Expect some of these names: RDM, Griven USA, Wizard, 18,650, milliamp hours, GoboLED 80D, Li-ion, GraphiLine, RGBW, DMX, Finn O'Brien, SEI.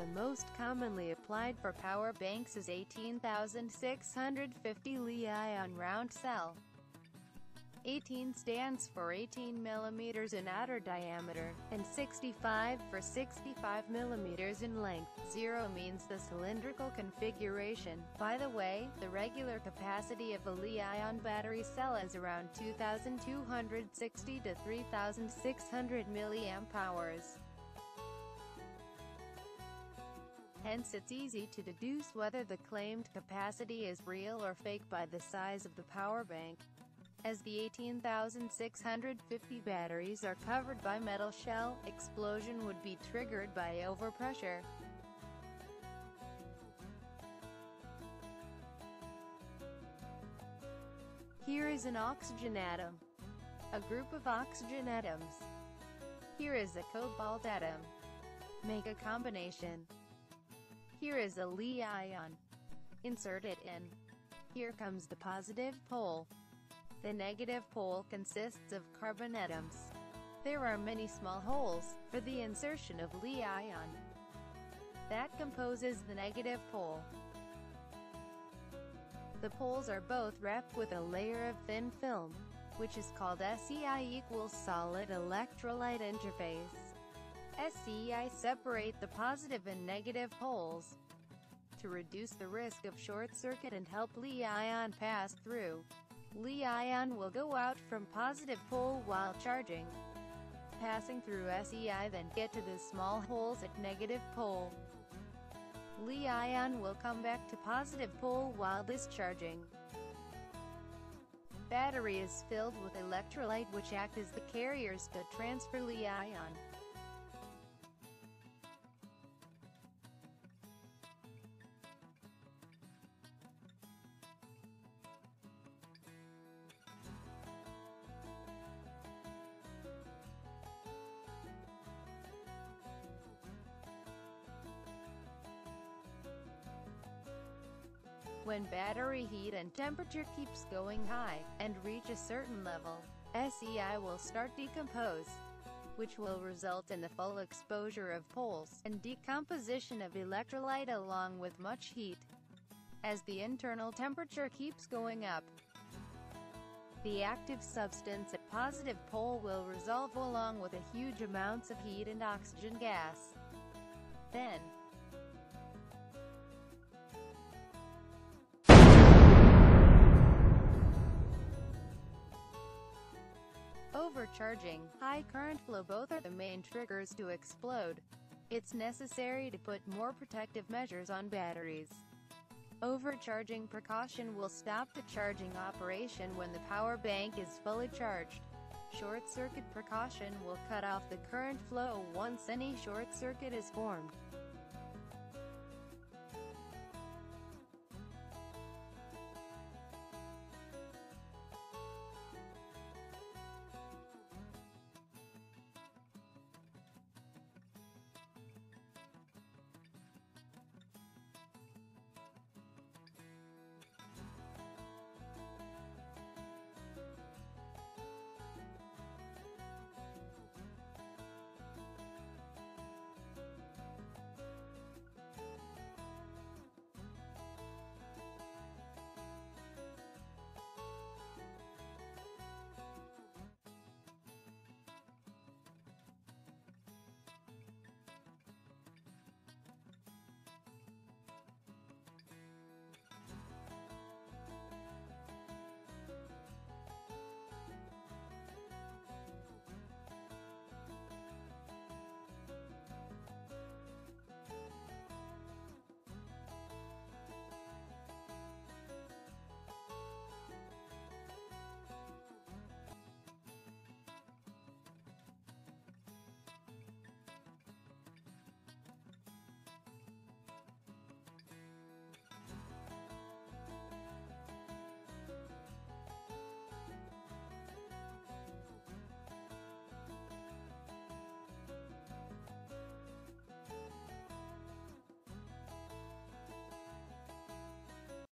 the most commonly applied for power banks is 18,650 Li-ion round cell. 18 stands for 18 mm in outer diameter, and 65 for 65 mm in length. 0 means the cylindrical configuration. By the way, the regular capacity of a Li-ion battery cell is around 2,260 to 3,600 milliamp hours. Hence it's easy to deduce whether the claimed capacity is real or fake by the size of the power bank, as the 18,650 batteries are covered by metal shell. Explosion would be triggered by overpressure. Here is an oxygen atom, a group of oxygen atoms. Here is a cobalt atom. Make a combination. Here is a Li-ion. Insert it in. Here comes the positive pole. The negative pole consists of carbon atoms. There are many small holes for the insertion of Li-ion that composes the negative pole. The poles are both wrapped with a layer of thin film, which is called SEI = solid-electrolyte interface. SEI separate the positive and negative poles to reduce the risk of short circuit and help Li-ion pass through. Li-ion will go out from positive pole while charging, passing through SEI, then get to the small holes at negative pole. Li-ion will come back to positive pole while discharging. Battery is filled with electrolyte, which act as the carriers to transfer Li-ion. When battery heat and temperature keeps going high, and reach a certain level, SEI will start decompose, which will result in the full exposure of poles, and decomposition of electrolyte along with much heat. As the internal temperature keeps going up, the active substance at positive pole will resolve along with a huge amounts of heat and oxygen gas. Then, overcharging, high current flow, both are the main triggers to explode. It's necessary to put more protective measures on batteries. Overcharging precaution will stop the charging operation when the power bank is fully charged. Short circuit precaution will cut off the current flow once any short circuit is formed.